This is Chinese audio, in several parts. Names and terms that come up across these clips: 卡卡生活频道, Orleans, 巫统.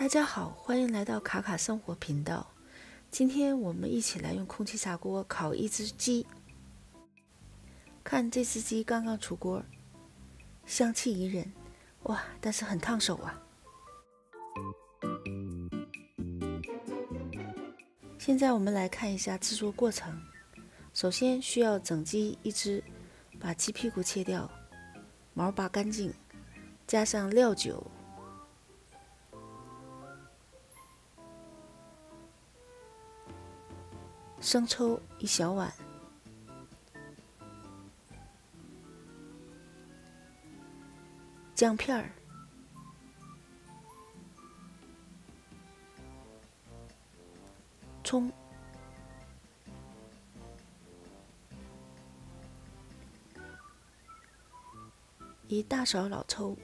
大家好，欢迎来到卡卡生活频道。今天我们一起来用空气炸锅烤一只鸡。看这只鸡刚刚出锅，香气宜人，哇！但是很烫手啊。现在我们来看一下制作过程。首先需要整鸡一只，把鸡屁股切掉，毛拔干净，加上料酒。 生抽一小碗，姜片儿，葱，一大勺老抽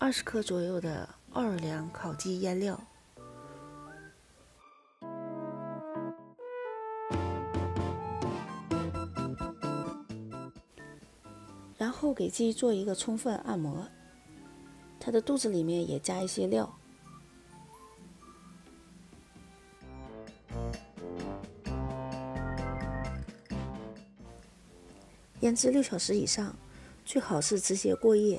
，20克左右的奥尔良烤鸡腌料，然后给鸡做一个充分按摩，它的肚子里面也加一些料。腌制6小时以上，最好是直接过夜。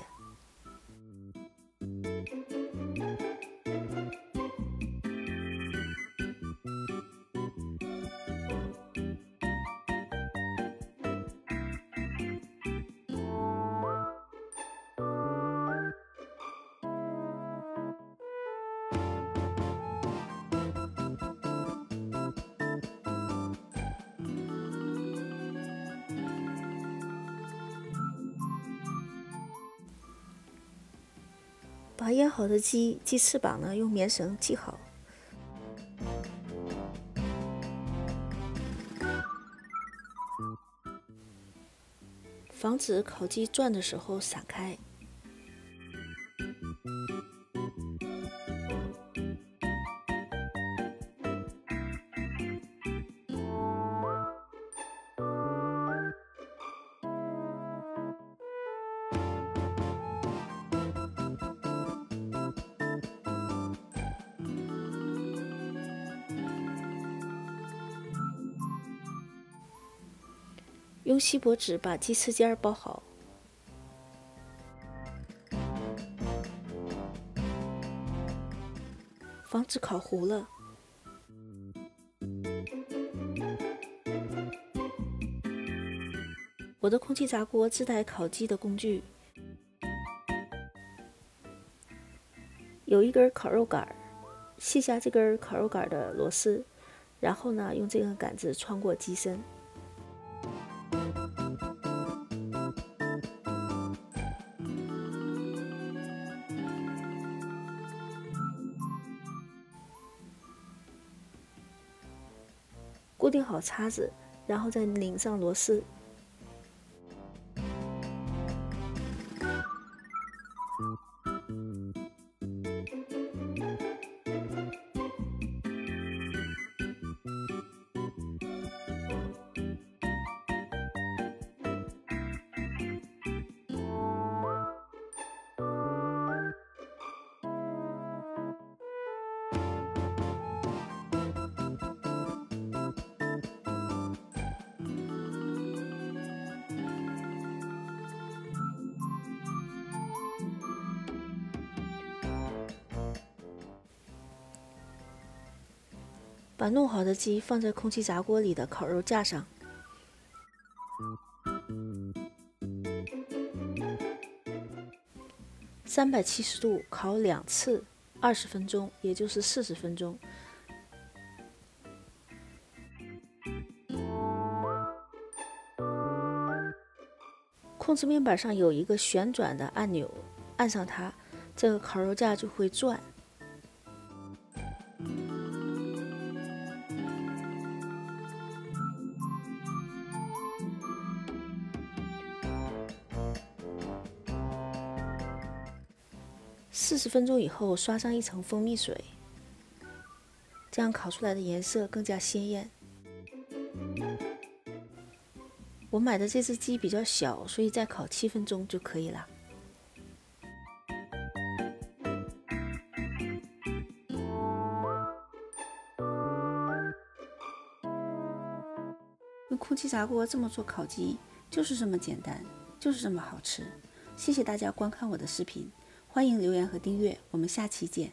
把腌好的鸡翅膀呢，用棉绳系好。防止烤鸡转的时候散开。用锡箔纸把鸡翅尖包好，防止烤糊了。我的空气炸锅自带烤鸡的工具，有一根烤肉杆，卸下这根烤肉杆的螺丝，然后呢，用这根杆子穿过鸡身。 固定好叉子，然后再拧上螺丝。把弄好的鸡放在空气炸锅里的烤肉架上，370度烤2次，20分钟，也就是40分钟。控制面板上有一个旋转的按钮，按上它，这个烤肉架就会转。 40分钟以后，刷上一层蜂蜜水，这样烤出来的颜色更加鲜艳。我买的这只鸡比较小，所以再烤7分钟就可以了。用空气炸锅这么做烤鸡，就是这么简单，就是这么好吃。谢谢大家观看我的视频，欢迎留言和订阅，我们下期见。